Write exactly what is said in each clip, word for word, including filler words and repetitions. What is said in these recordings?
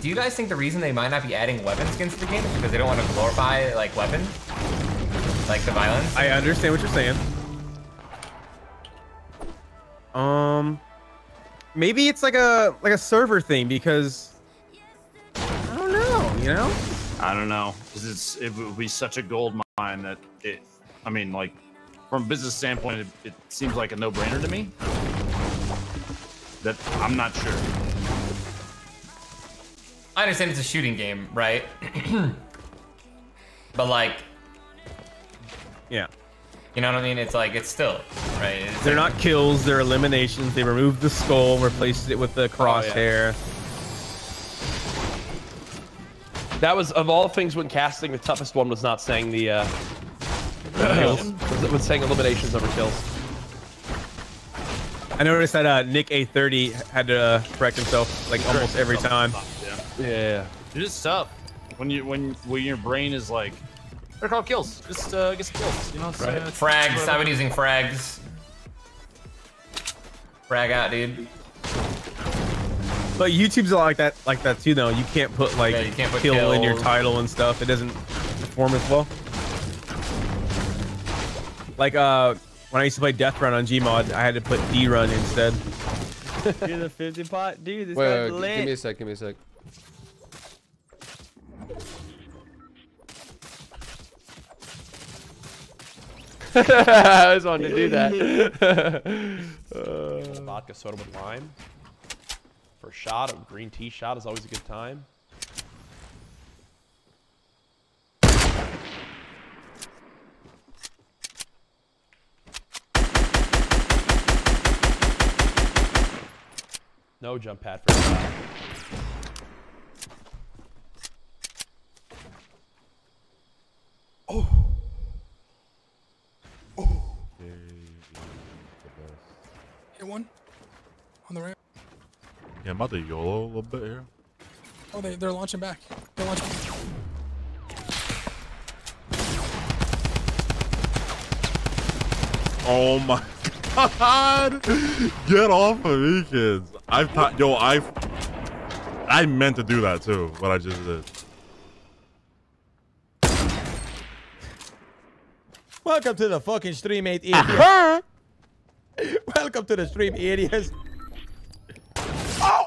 do you guys think the reason they might not be adding weapon skins to the game is because they don't want to glorify, like, weapon? Like, the violence? I understand what you're saying. Um, maybe it's like a, like a server thing, because I don't know, you know? I don't know. It's, it would be such a gold mine that it, I mean, like, from a business standpoint, it, it seems like a no-brainer to me. That I'm not sure. I understand it's a shooting game, right? But like, yeah, you know what I mean? It's like, it's still, right? It's they're like, not kills, they're eliminations. They removed the skull, replaced it with the crosshair. Oh, yeah. That was, of all things when casting, the toughest one was not saying the uh, kills, was, was saying eliminations over kills. I noticed that uh, Nick A thirty had to uh, correct himself like correct almost every time. Stuff, yeah. yeah, it is tough when you when when your brain is like, they're called kills. Just uh, get some kills, you know. Right. Uh, frags. I've been using frags. Frag out, dude. But YouTube's a lot like that, like that too, though. You can't put like yeah, you can't put kill, kill in your title and stuff. It doesn't perform as well. Like uh. When I used to play Death Run on Gmod, I had to put D Run instead. You're the fifty pot, dude. This wait, wait, lit. Give me a sec. Give me a sec. I was wanting to do that. uh, Vodka soda with lime. For a shot, a green tea shot is always a good time. No jump pad for a while. Oh. Oh. Hit one. On the ramp. Yeah, I'm about to YOLO a little bit here. Oh, they, they're launching back. They're launching back. Oh my God. Get off of me, kids. I've taught, yo, I've, I meant to do that too, but I just did. Welcome to the fucking stream, eight idiots. Uh-huh. Welcome to the stream, idiots. Oh!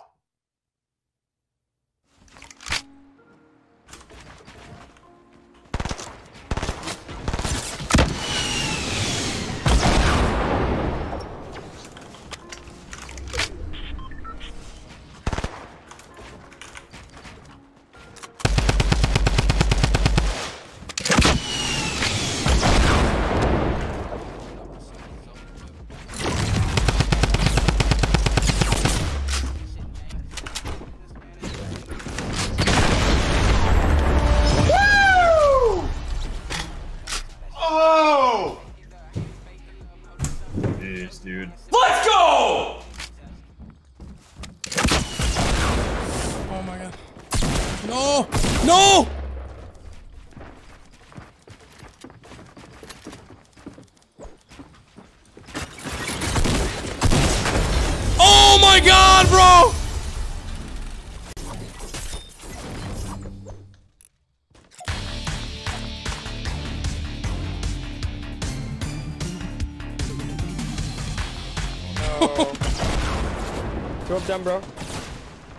Down, bro. There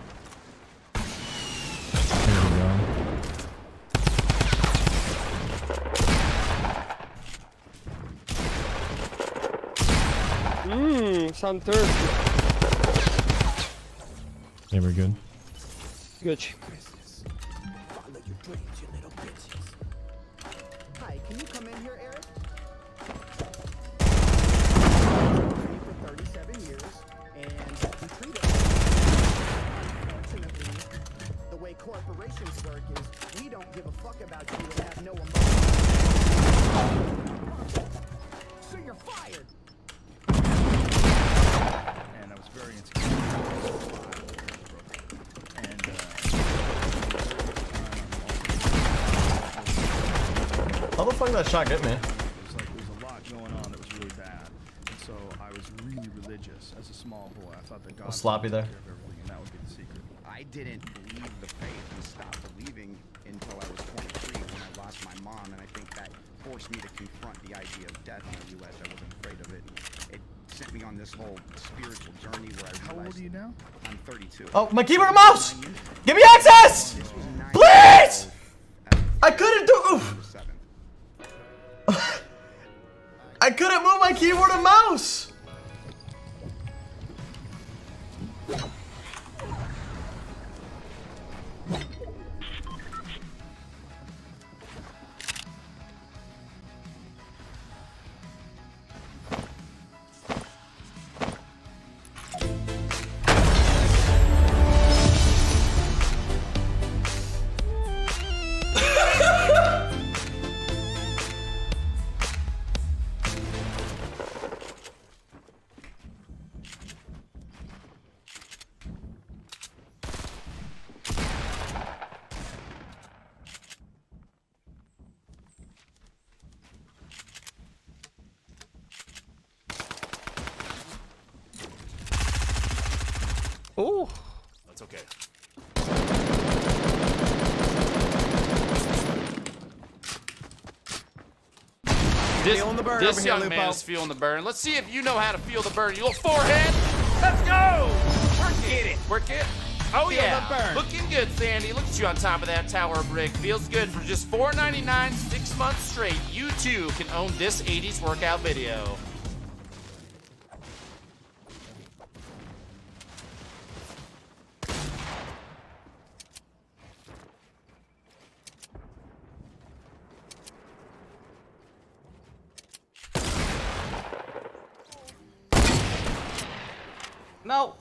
we go. Mmm, sound thirsty. Yeah, we're good. Good. Hi, can you come in here, Eric? For thirty-seven years and corporations work is we don't give a fuck about you and have no emotion. So you're fired. And I was very insecure. And uh, how the fuck did that shot get me? It was like there was a lot going on that was really bad. And so I was really religious as a small boy. I thought that God was sloppy there. And that would be the secret. I didn't leave the faith and stop believing until I was twenty-three when I lost my mom, and I think that forced me to confront the idea of death in the U S I wasn't afraid of it. It sent me on this whole spiritual journey where I realized... How old are you now? I'm thirty-two. Oh, my keyboard and mouse! Give me access! Please! I couldn't do... Oof. I couldn't move my keyboard and mouse! Oh, that's okay. This, feeling the burn this over young here, man is feeling the burn. Let's see if you know how to feel the burn. You little forehead. Let's go. Work it. it. Work it. Oh, feel yeah. Looking good, Sandy. Look at you on top of that tower brick. Feels good for just four ninety-nine, six months straight. You too can own this eighties workout video. No.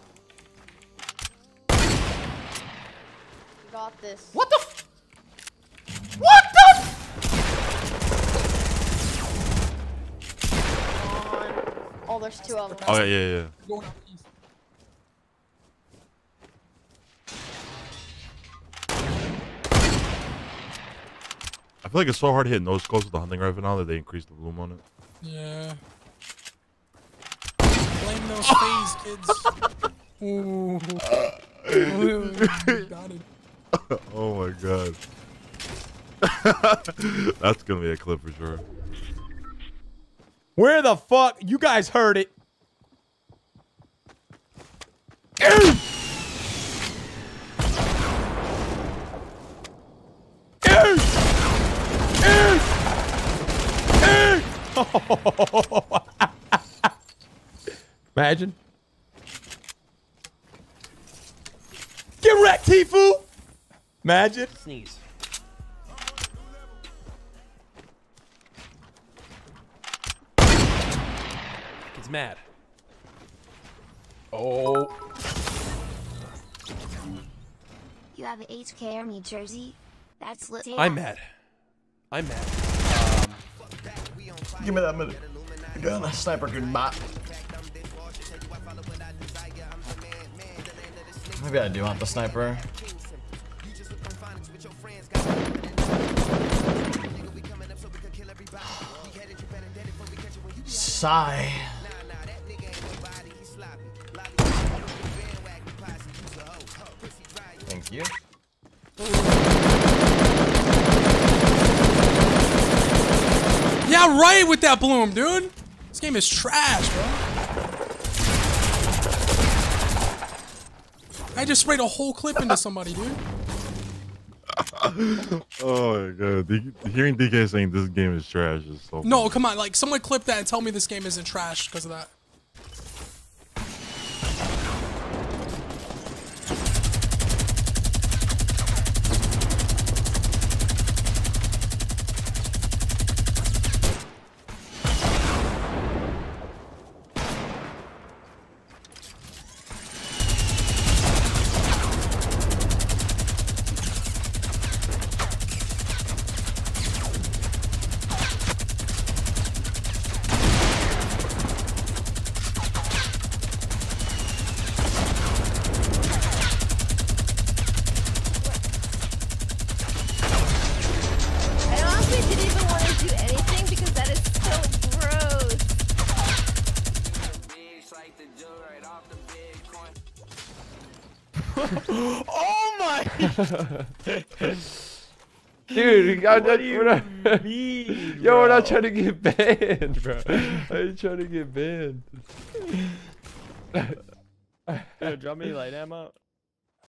You got this. What the f- What the f- Oh, there's two of them. Oh, yeah, yeah, yeah. I feel like it's so hard to hit no scopes with the hunting rifle now that they increased the bloom on it. Yeah. Blame those phase, kids. Ooh. Got it. Oh my god. That's gonna be a clip for sure. Where the fuck? You guys heard it. Ew. Ew. Ew. Ew. Oh. Imagine. Get wrecked, Tfue! Imagine. Sneeze. It's mad. Oh. You have an H K Army jersey? That's lit. I'm mad. I'm mad. Um, give me that minute. I got that sniper good map. Maybe I do want the sniper. Sigh. Thank you. Yeah, right with that bloom, dude. This game is trash, bro. I just sprayed a whole clip into somebody, dude. Oh my god. The, hearing D K saying this game is trash is so funny. No, come on. Like, someone clip that and tell me this game isn't trash because of that. Oh my! Dude, what not, do you we're not, mean, yo, bro? We're not trying to get banned, bro. I ain't trying to get banned. Yo, drop me light ammo.